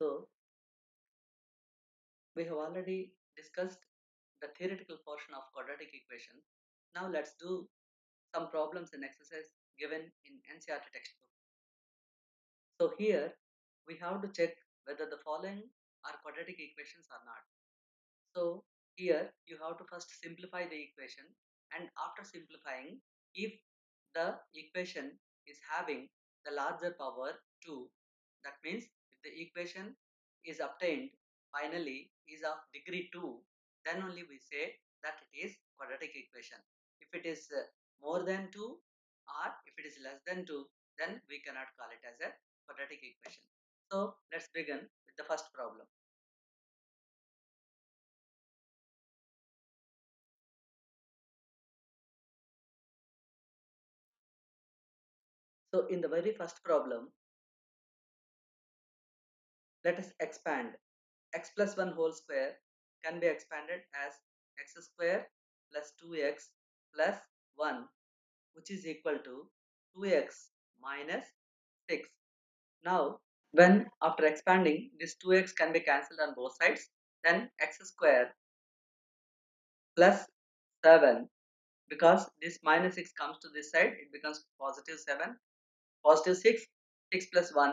So we have already discussed the theoretical portion of quadratic equation. Now let's do some problems and exercise given in NCERT textbook. So here we have to check whether the following are quadratic equations or not. So here you have to first simplify the equation, and after simplifying, if the equation is having the larger power 2, that means if the equation is obtained finally is of degree 2, then only we say that it is quadratic equation. If it is more than 2 or if it is less than 2, then we cannot call it as a quadratic equation. So let's begin with the first problem. So in the very first problem, let us expand. X plus 1 whole square can be expanded as x square plus 2x plus 1, which is equal to 2x minus 6. Now, when after expanding, this 2x can be cancelled on both sides, then x square plus 7, because this minus 6 comes to this side, it becomes positive 7. Positive 6, 6 plus 1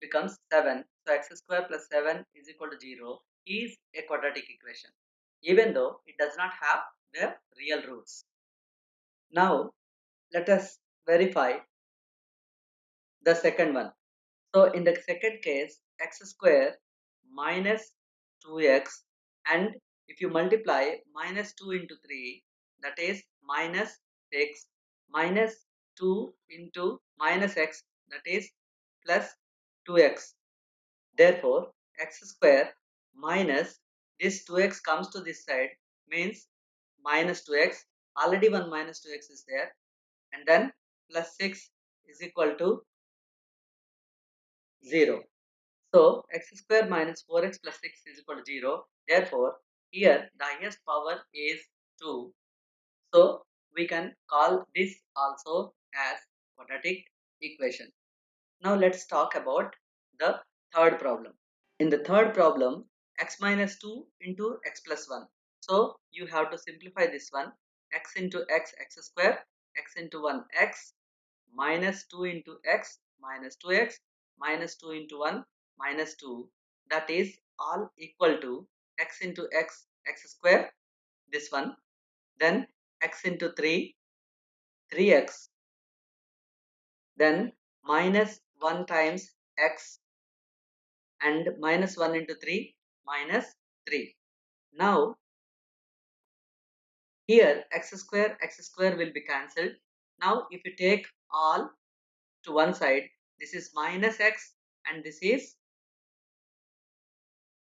becomes 7. So x square plus 7 is equal to 0 is a quadratic equation, even though it does not have their real roots. Now let us verify the second one. So in the second case, x square minus 2x, and if you multiply minus 2 into 3, that is minus 6, minus 2 into minus x, that is plus 2x. Therefore, x square minus this 2x comes to this side, means minus 2x, already one minus 2x is there, and then plus 6 is equal to 0. So x square minus 4x plus 6 is equal to 0. Therefore, here the highest power is 2. So we can call this also as quadratic equation. Now let's talk about the third problem. In the third problem, x minus 2 into x plus 1. So you have to simplify this one. X into x, x square, x into 1, x, minus 2 into x, minus 2x, minus 2 into 1, minus 2. That is all equal to x into x, x square, this one. Then x into 3, 3x. Then minus 1 times x, and minus 1 into 3, minus 3. Now, here x square will be cancelled. Now, if you take all to one side, this is minus x and this is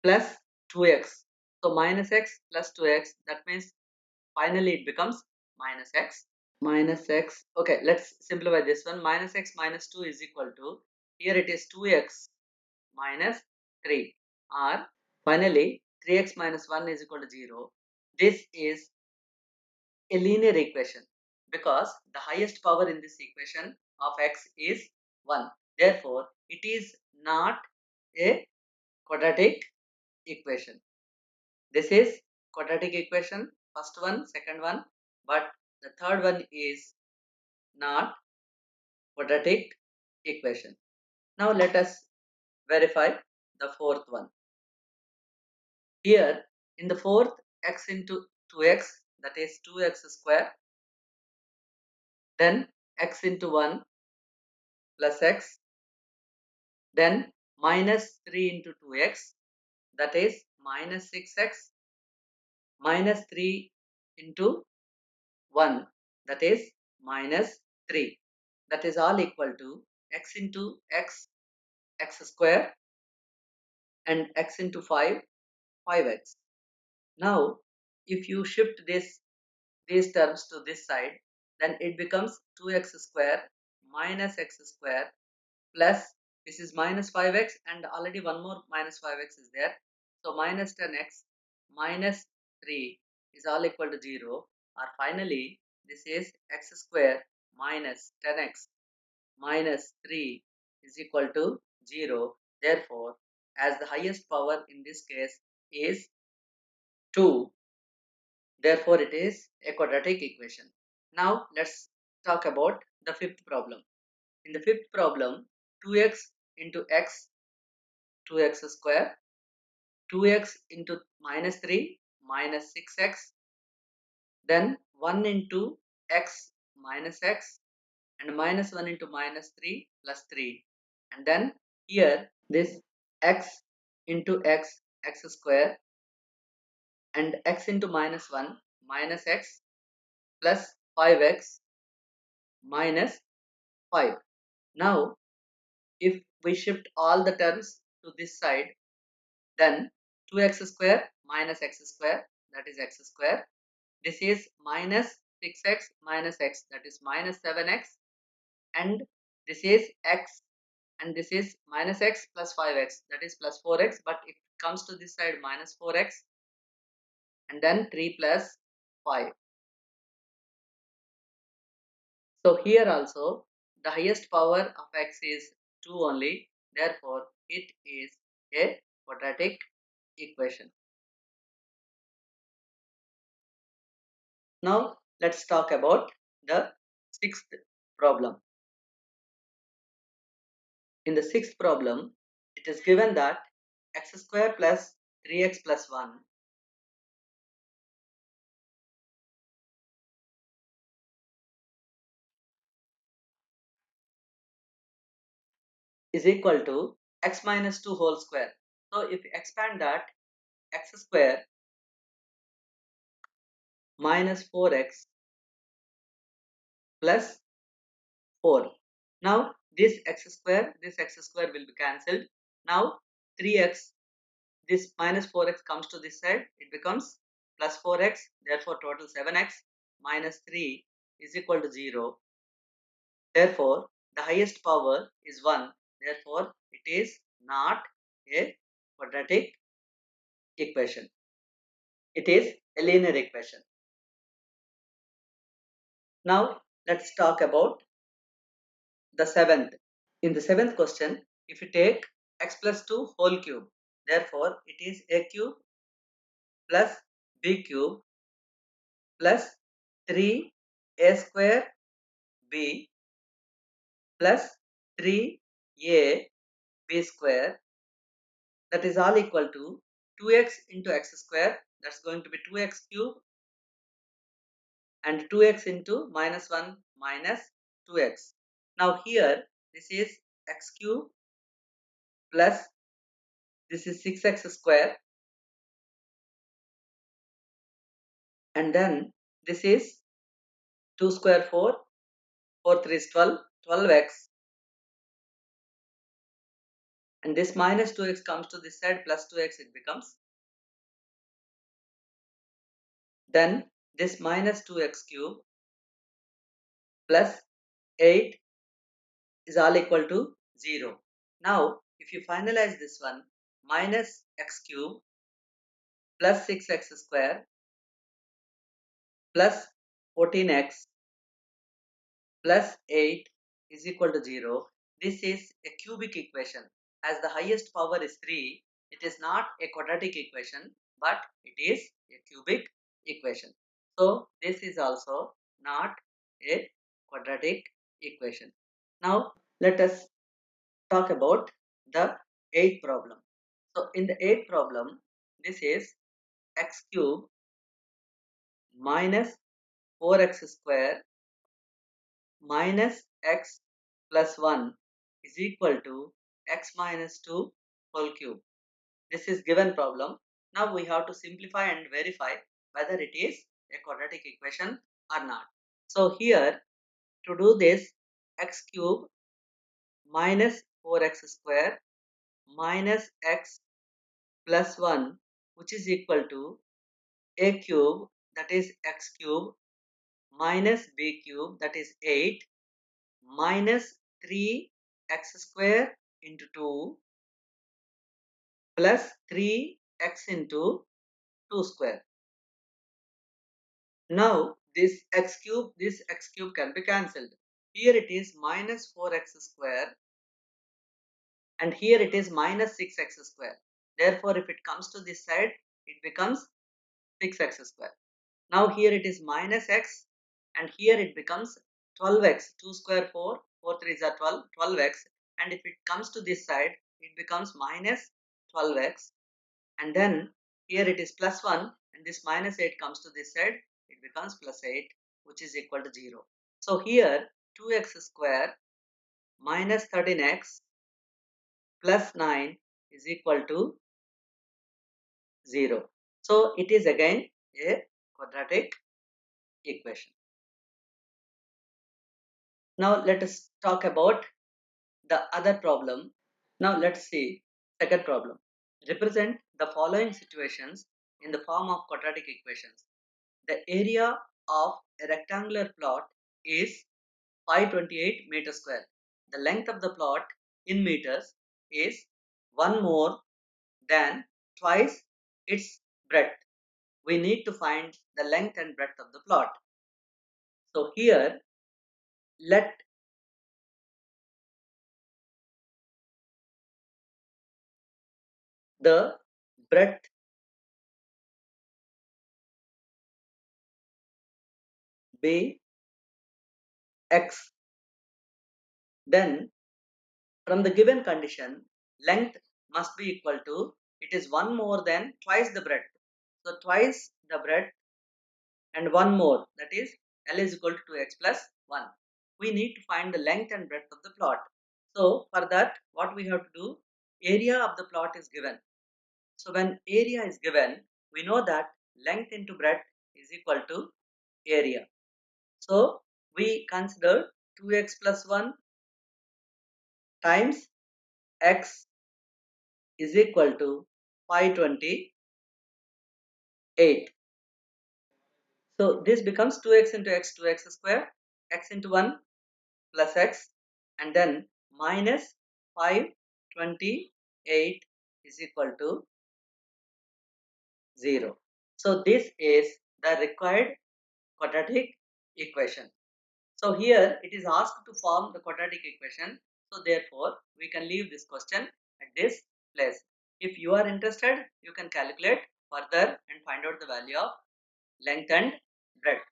plus 2x. So, minus x plus 2x, that means finally it becomes minus x. Minus x, okay, let's simplify this one. Minus x minus 2 is equal to, here it is 2x minus 3, or finally 3x minus 1 is equal to 0. This is a linear equation because the highest power in this equation of x is 1. Therefore, it is not a quadratic equation. This is quadratic equation, first one, second one, but the third one is not quadratic equation. Now let us verify the fourth one. Here in the fourth, x into 2x, that is 2x square, then x into 1 plus x, then minus 3 into 2x, that is minus 6x, minus 3 into 1, that is minus 3. That is all equal to x into x, x square, and x into 5, 5x. Now, if you shift these terms to this side, then it becomes 2x square minus x square plus, this is minus 5x, and already one more minus 5x is there. So, minus 10x minus 3 is all equal to 0, or finally, this is x square minus 10x minus 3 is equal to 0. Therefore, as the highest power in this case is 2. Therefore, it is a quadratic equation. Now, let's talk about the fifth problem. In the fifth problem, 2x into x, 2x square, 2x into minus 3, minus 6x, then 1 into x, and minus 1 into minus 3, plus 3. And then here, this x into x, x square, and x into minus 1, minus x, plus 5x, minus 5. Now, if we shift all the terms to this side, then 2x square minus x square, that is x square. This is minus 6x minus x, that is minus 7x. And this is x, and this is minus x plus 5x, that is plus 4x. But it comes to this side, minus 4x. And then 3 plus 5. So here also, the highest power of x is 2 only. Therefore, it is a quadratic equation. Now, let's talk about the sixth problem. In the sixth problem, it is given that x square plus 3x plus 1 is equal to x minus 2 whole square. So if you expand that, x square minus 4x plus 4. Now this x square will be cancelled. Now 3x, this minus 4x comes to this side, it becomes plus 4x, therefore total 7x minus 3 is equal to 0. Therefore, the highest power is 1. Therefore, it is not a quadratic equation. It is a linear equation. Now, let's talk about the seventh. In the seventh question, if you take x plus 2 whole cube, therefore, it is a cube plus b cube plus 3a square b plus 3a b square, that is all equal to 2x into x square, that's going to be 2x cube, and 2x into minus 1 minus 2x. Now here this is x cube plus this is 6x square, and then this is 2 square 4, 4 3 is 12, 12x. And this minus 2x comes to this side, plus 2x it becomes. Then this minus 2x cube plus 8 is all equal to 0. Now, if you finalize this one, minus x cube plus 6x square plus 14x plus 8 is equal to 0. This is a cubic equation. As the highest power is 3, it is not a quadratic equation, but it is a cubic equation. So, this is also not a quadratic equation. Now, let us talk about the 8th problem. So, in the 8th problem, this is x cube minus 4x square minus x plus 1 is equal to x minus 2 whole cube. This is given problem. Now we have to simplify and verify whether it is a quadratic equation or not. So here to do this, x cube minus 4x square minus x plus 1, which is equal to a cube, that is x cube, minus b cube, that is 8, minus 3x square into 2 plus 3x into 2 square. Now this x cube can be cancelled. Here it is minus 4x square and here it is minus 6x square. Therefore, if it comes to this side, it becomes 6x square. Now here it is minus x and here it becomes 12x. 2 square 4, 4 3s are 12, 12x. And if it comes to this side, it becomes minus 12x. And then here it is plus 1 and this minus 8 comes to this side, it becomes plus 8, which is equal to 0. So here 2x square minus 13x plus 9 is equal to 0. So it is again a quadratic equation. Now let us talk about the other problem. Now let's see second problem. Represent the following situations in the form of quadratic equations. The area of a rectangular plot is 528 meter square. The length of the plot in meters is 1 more than twice its breadth. We need to find the length and breadth of the plot. So here let the breadth be x. Then from the given condition, length must be equal to, it is 1 more than twice the breadth. So twice the breadth and 1 more, that is L is equal to 2x plus 1. We need to find the length and breadth of the plot. So for that, what we have to do, area of the plot is given. So when area is given, we know that length into breadth is equal to area. So we consider 2x plus 1 times x is equal to 528. So this becomes 2x into x, 2x square, x into 1 plus x, and then minus 528 is equal to 0. So this is the required quadratic equation. So here it is asked to form the quadratic equation. So therefore we can leave this question at this place. If you are interested, you can calculate further and find out the value of length and breadth.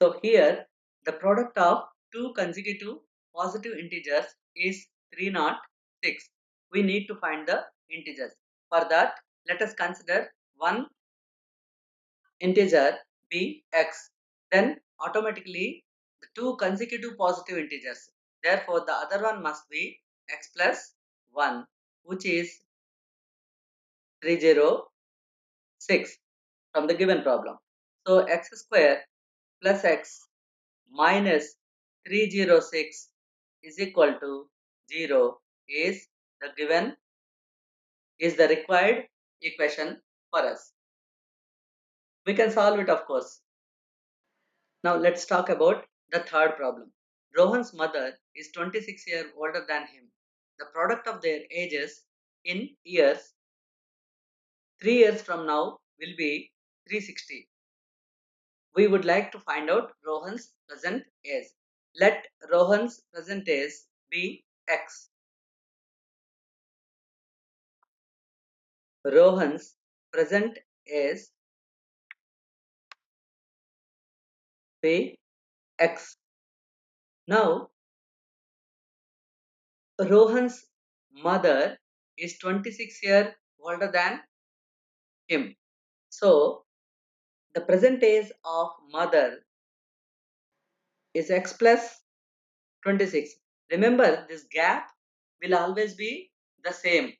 So here the product of two consecutive positive integers is 306. We need to find the integers. For that, let us consider one integer be x. Then automatically the two consecutive positive integers. Therefore, the other one must be x plus 1, which is 306 from the given problem. So x square plus x minus 306 is equal to 0 is the given, is the required equation for us. We can solve it, of course. Now let's talk about the third problem. Rohan's mother is 26 years older than him. The product of their ages in years 3 years from now will be 360. We would like to find out Rohan's present age. Let Rohan's present age be x. Rohan's present age be x. Now, Rohan's mother is 26 years older than him. So, the present age of mother is x plus 26. Remember, this gap will always be the same.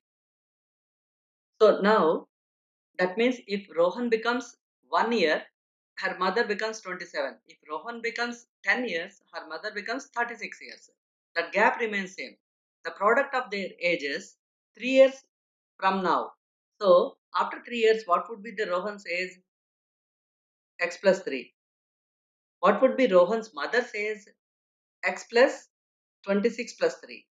So now that means if Rohan becomes 1 year, her mother becomes 27. If Rohan becomes 10 years, her mother becomes 36 years. That gap remains same. The product of their ages 3 years from now. So after 3 years, what would be the Rohan's age? X plus 3. What would be Rohan's mother's age? X plus 26 plus 3.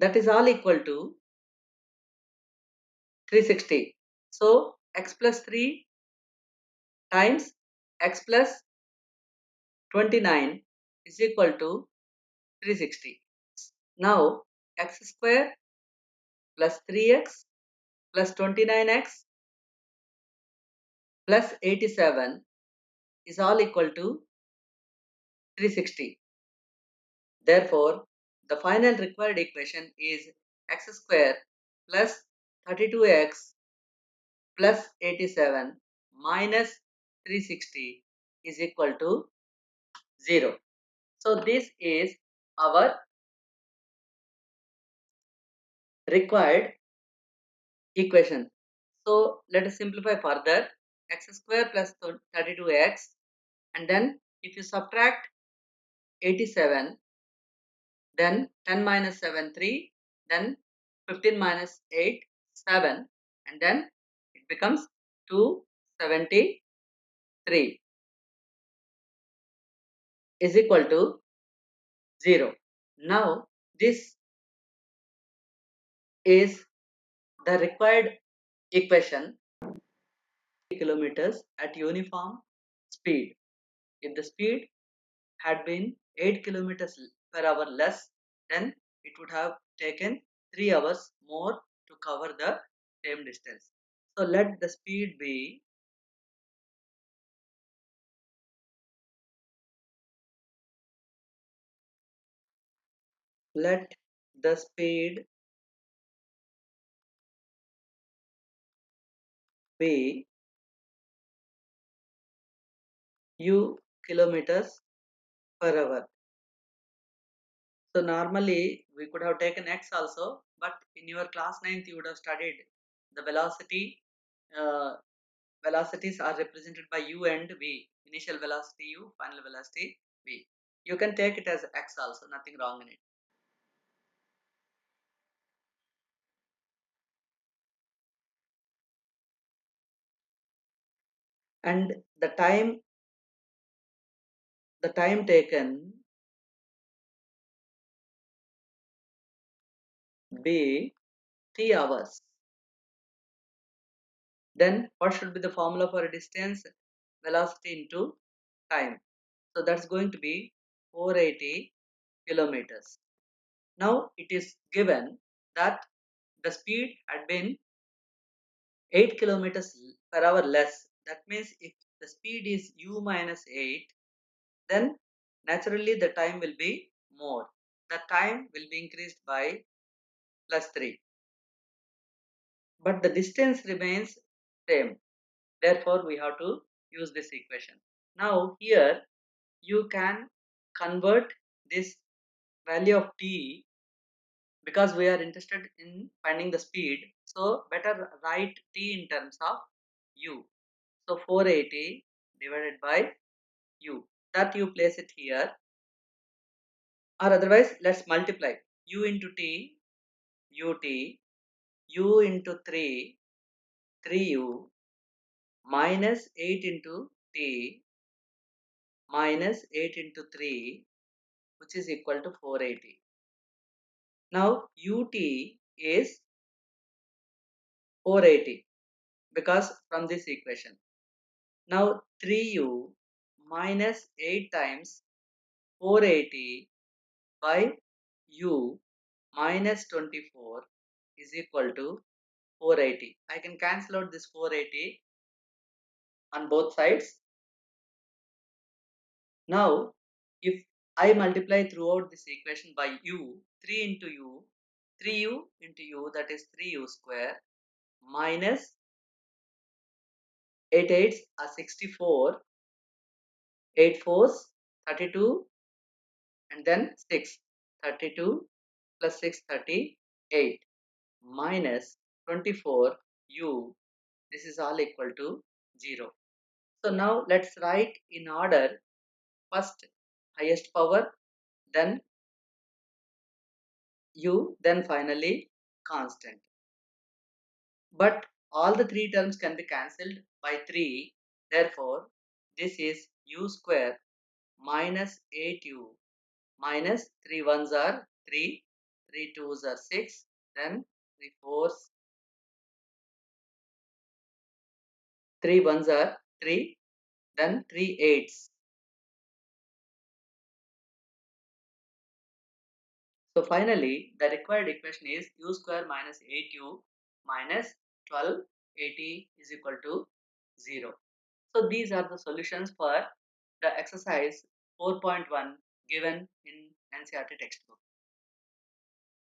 That is all equal to 360. So x plus 3 times x plus 29 is equal to 360. Now x square plus 3x plus 29x plus 87 is all equal to 360. Therefore, the final required equation is x square plus 32x plus 87 minus 360 is equal to 0. So this is our required equation. So let us simplify further. X square plus 32x, and then if you subtract 87, then 10 minus 7 3, then 15 minus 8 7, and then it becomes 273 is equal to 0. Now this is the required equation. Kilometers at uniform speed. If the speed had been 8 kilometers per hour less, then it would have taken 3 hours more to cover the same distance. So let the speed be u kilometers per hour. So normally we could have taken x also, but in your class 9th you would have studied the velocity. Velocities are represented by u and v. Initial velocity u, final velocity v. You can take it as x also, nothing wrong in it. And the time taken be 3 hours. Then what should be the formula for a distance? Velocity into time. So that's going to be 480 kilometers. Now it is given that the speed had been 8 kilometers per hour less. That means if the speed is u minus 8, then naturally the time will be more. The time will be increased by plus 3. But the distance remains same. Therefore, we have to use this equation. Now here you can convert this value of t, because we are interested in finding the speed. So better write t in terms of u. So 480 divided by u. That you place it here, or otherwise let's multiply u into t, u into 3u minus 8 into t minus 8 into 3, which is equal to 480. Now ut is 480 because from this equation. Now 3u minus 8 times 480 by u minus 24 is equal to 480. I can cancel out this 480 on both sides. Now, if I multiply throughout this equation by u, 3 into u, 3u into u, that is 3u square minus 8 8s are 64. 8 4s 32, and then 6, 32 plus 6, 38 minus 24 u. This is all equal to 0. So now let's write in order, first highest power, then u, then finally constant. But all the three terms can be cancelled by 3. Therefore, this is u square minus 8u minus 3 1s are 3, 3 2s are 6, then 3 4s, 3 1s are 3, then 3 8s So finally, the required equation is u square minus 8u minus 1280 is equal to 0. So these are the solutions for the exercise 4.1 given in NCERT textbook.